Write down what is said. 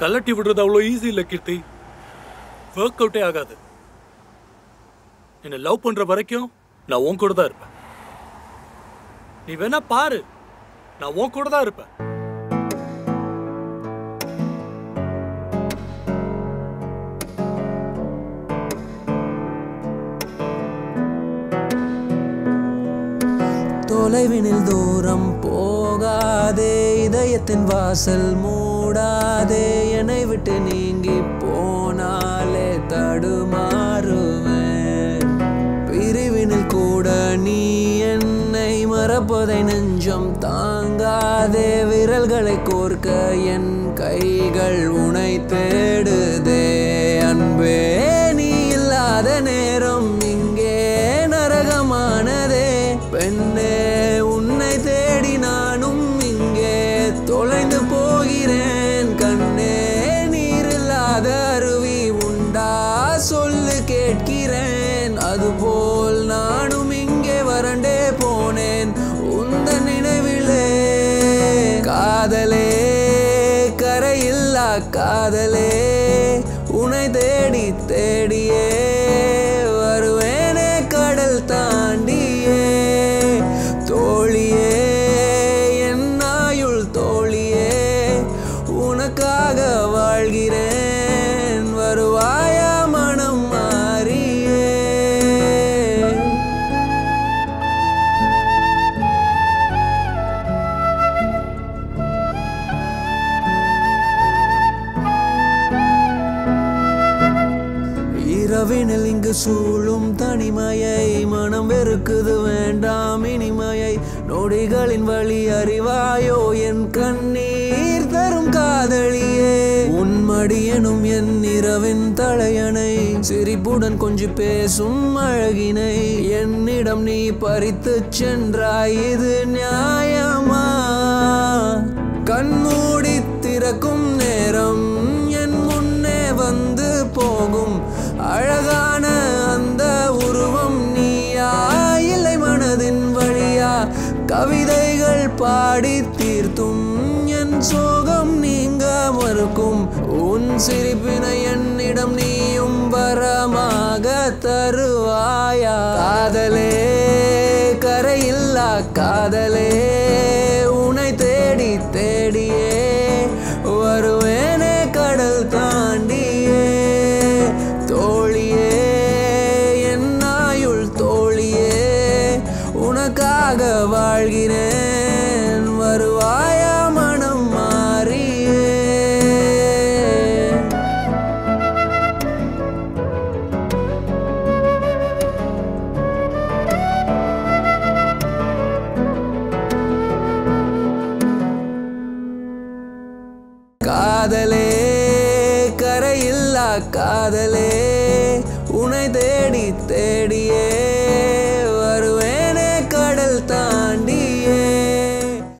कलटी विड्रद अवलो ईजी इल्ल कीर्ति work out आगादु एन्न लव पण्र वरैक्कुम நான் உன் கூட தான் இருப்பேன் நீ வேணா பாரு நான் உன் கூட தான் இருப்பேன் தொலைவினில் தூரம் போகாதே இதயத்தின் வாசல் மூடாதே என்னை விட்டு நீங்கி போனாலே தடுமாறுவேன் நீ என்னை மறப்பதை நெஞ்சம் தாங்காதே விரல்களை கோர்க்க என் கைகள் உனை தேடுதே அன்பே நீ இல்லாத நேரம் இங்கே நரகமானதே பெண்ணே உன்னை தேடி நானும் இங்கே தொலைந்து போகிறேன் கண்ணே நீர் இல்லாத அருவி உண்டா சொல்லு கேட்கிறேன் அதுபோல் நானும் வரண்டே போனேன் உந்த நினைவிலே காதலே கரையில்லா காதலே உனை தேடி தேடியே வருவேனே கடல் தாண்டியே தோழியே என் ஆயுள் தோழியே உனக்காக வாழ்கிறேன் வருவாயா இரவினில் இங்கு சூழும் தனிமையை மனம் வெறுக்குது வேண்டாம் இனிமையை நொடிகளின் வழி அறிவாயோ என் கண்ணீர் தரும் காதலியே உன்மடியனும் என் இரவின் தலையணை சிரிப்புடன் கொஞ்சி பேசும் அழகினை என்னிடம் நீ பறித்து சென்றாய் இது நியாயமா கண்மூடி திறக்கும் நேரம் என் முன்னே வந்து போகும் அழகான அந்த உருவம் நீயா இல்லை மனதின் வழியா கவிதைகள் பாடி தீர்த்தும் என் சோகம் நீங்க மறுக்கும் உன் சிரிப்பினை என்னிடம் நீயும் வரமாக தருவாயா காதலே கரையில்லா காதலே உனை தேடி தேடியே வருவேனே கடல் தாண்டி உனக்காக வாழ்கிறேன் வருவாயா மனம் மாறியே காதலே கரையில்லா காதலே உனை தேடி தேடியே